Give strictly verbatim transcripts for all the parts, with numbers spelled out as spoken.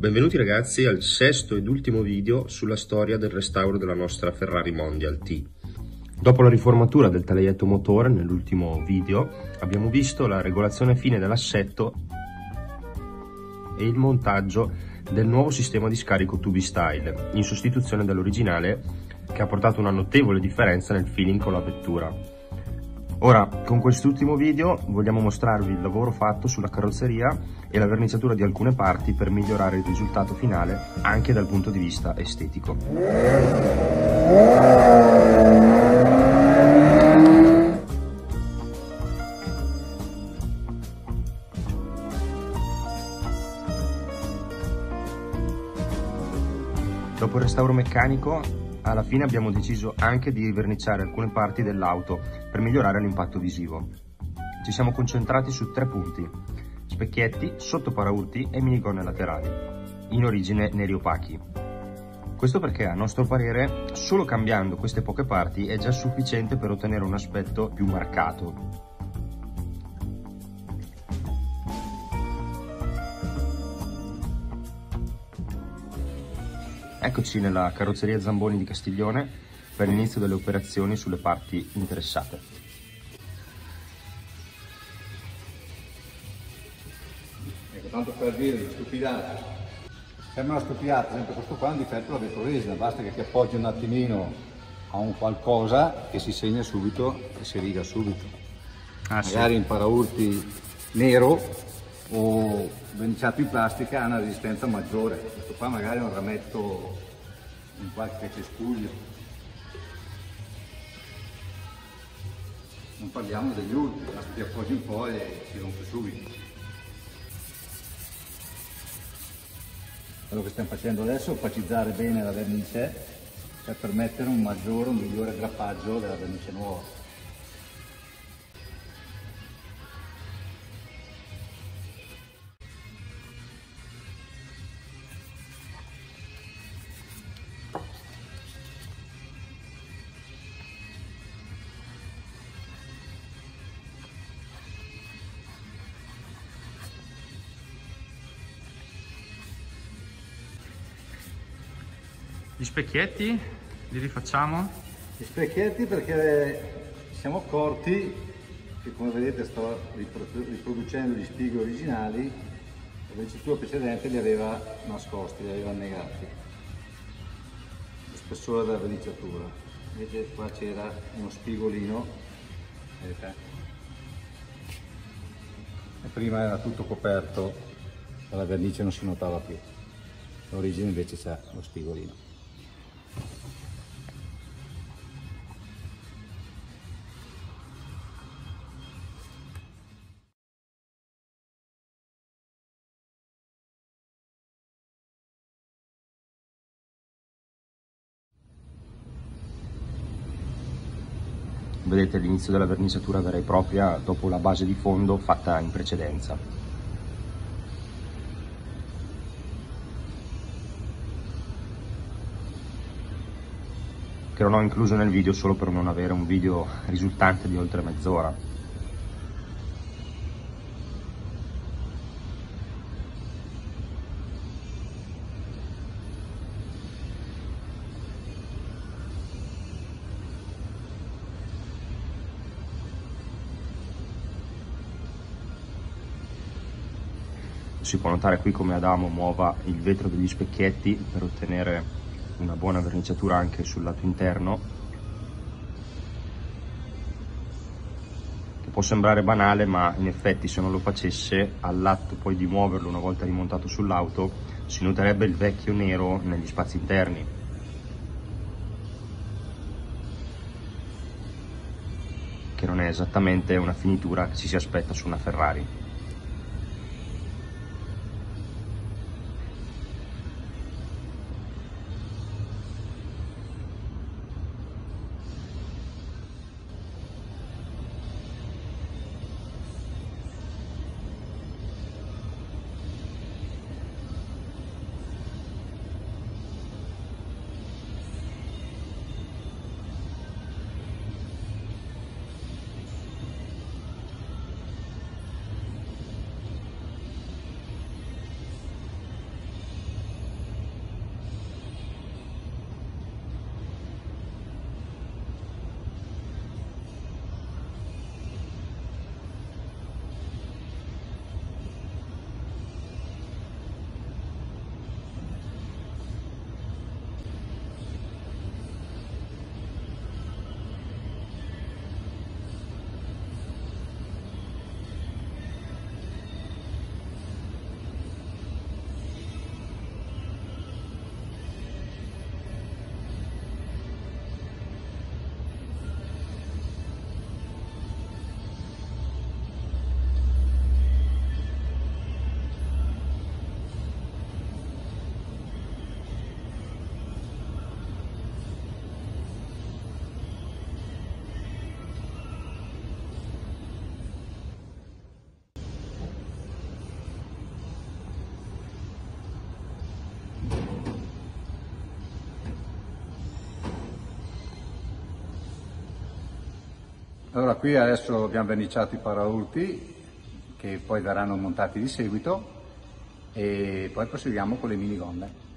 Benvenuti ragazzi al sesto ed ultimo video sulla storia del restauro della nostra Ferrari Mondial T. Dopo la riformatura del taglietto motore nell'ultimo video abbiamo visto la regolazione fine dell'assetto e il montaggio del nuovo sistema di scarico Tubi Style in sostituzione dell'originale, che ha portato una notevole differenza nel feeling con la vettura. Ora, con quest'ultimo video vogliamo mostrarvi il lavoro fatto sulla carrozzeria e la verniciatura di alcune parti per migliorare il risultato finale anche dal punto di vista estetico. Dopo il restauro meccanico, alla fine abbiamo deciso anche di verniciare alcune parti dell'auto per migliorare l'impatto visivo. Ci siamo concentrati su tre punti: specchietti, sottoparaurti e minigonne laterali, in origine neri opachi. Questo perché, a nostro parere, solo cambiando queste poche parti è già sufficiente per ottenere un aspetto più marcato. Eccoci nella carrozzeria Zamboni di Castiglione per l'inizio delle operazioni sulle parti interessate. Ecco, tanto per dire, stupidate. Per una stupidata, per esempio questo qua è un difetto della vettorina, basta che ti appoggi un attimino a un qualcosa che si segna subito e si riga subito. Ah, magari sì. In paraurti nero o verniciato in plastica ha una resistenza maggiore. Questo qua magari è un rametto in qualche cespuglio. Non parliamo degli ultimi, basta ti appoggi un po' e si rompe subito. Quello che stiamo facendo adesso è opacizzare bene la vernice per permettere un maggiore, un migliore aggrappaggio della vernice nuova. Gli specchietti li rifacciamo? Gli specchietti perché siamo accorti che, come vedete, sto riproducendo gli spigoli originali, la verniciatura precedente li aveva nascosti, li aveva annegati, lo spessore della verniciatura. Vedete qua c'era uno spigolino, vedete? E prima era tutto coperto, la vernice non si notava più, l'origine invece c'è lo spigolino. Vedete l'inizio della verniciatura vera e propria dopo la base di fondo fatta in precedenza. Che non ho incluso nel video solo per non avere un video risultante di oltre mezz'ora. Si può notare qui come Adamo muova il vetro degli specchietti per ottenere una buona verniciatura anche sul lato interno, che può sembrare banale, ma in effetti se non lo facesse, all'atto poi di muoverlo una volta rimontato sull'auto, si noterebbe il vecchio nero negli spazi interni. Che non è esattamente una finitura che ci si aspetta su una Ferrari. Allora, qui adesso abbiamo verniciato i paraurti che poi verranno montati di seguito e poi proseguiamo con le minigonne.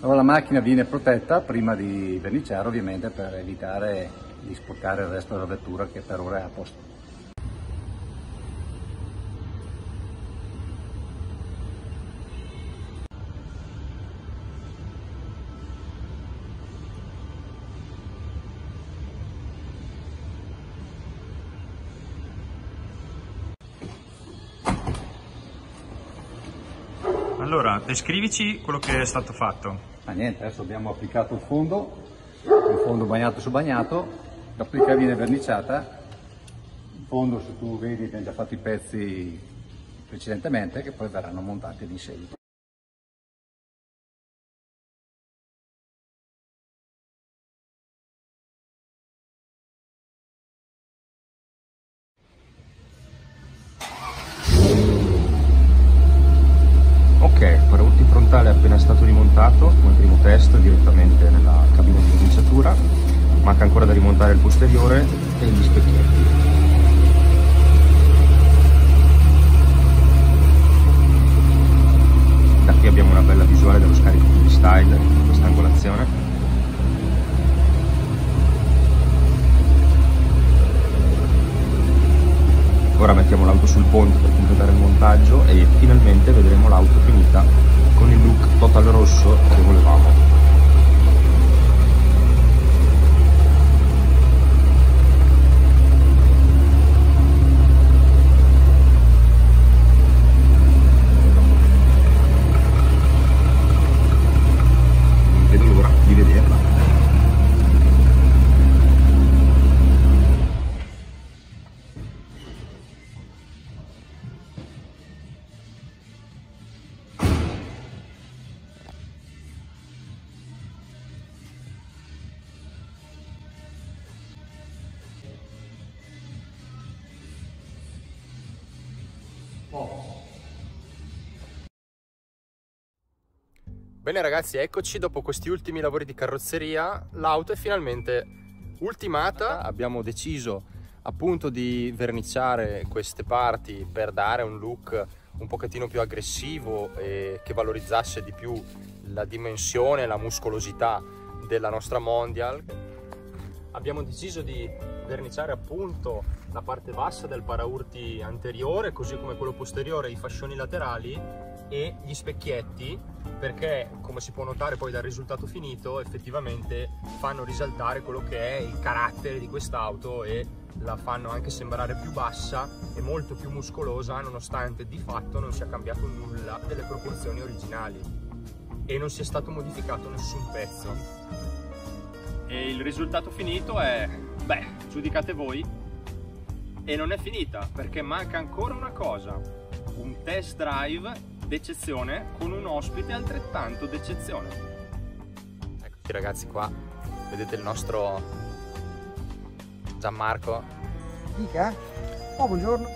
Allora, la macchina viene protetta prima di verniciare, ovviamente, per evitare di sporcare il resto della vettura, che per ora è a posto. Allora, descrivici quello che è stato fatto. Ah, niente, adesso abbiamo applicato il fondo, il fondo bagnato su bagnato, dopodiché viene verniciata. Il fondo, se tu vedi, abbiamo già fatto i pezzi precedentemente che poi verranno montati di seguito. È appena stato rimontato come primo test direttamente nella cabina di verniciatura, manca ancora da rimontare il posteriore e gli specchietti. Da qui abbiamo una bella visuale dello scarico Tubi Style in questa angolazione. Ora mettiamo l'auto sul ponte per completare il montaggio e finalmente vedremo l'auto finita con il look total rosso che volevamo. Non vedo l'ora di vederla. Bene ragazzi, eccoci dopo questi ultimi lavori di carrozzeria. L'auto è finalmente ultimata. Abbiamo deciso appunto di verniciare queste parti per dare un look un pochettino più aggressivo e che valorizzasse di più la dimensione, la muscolosità della nostra Mondial. Abbiamo deciso di verniciare appunto la parte bassa del paraurti anteriore, così come quello posteriore, i fascioni laterali e gli specchietti, perché come si può notare poi dal risultato finito effettivamente fanno risaltare quello che è il carattere di quest'auto e la fanno anche sembrare più bassa e molto più muscolosa, nonostante di fatto non sia cambiato nulla delle proporzioni originali e non sia stato modificato nessun pezzo. E il risultato finito è, beh, giudicate voi. E non è finita, perché manca ancora una cosa, un test drive d'eccezione con un ospite altrettanto d'eccezione. Eccoci ragazzi qua, vedete il nostro Gianmarco. Dica? Oh, buongiorno.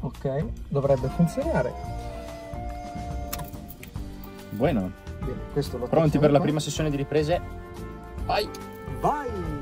Ok, dovrebbe funzionare. Buono. Bene, questo lo pronti per la prima sessione di riprese? Vai! Vai!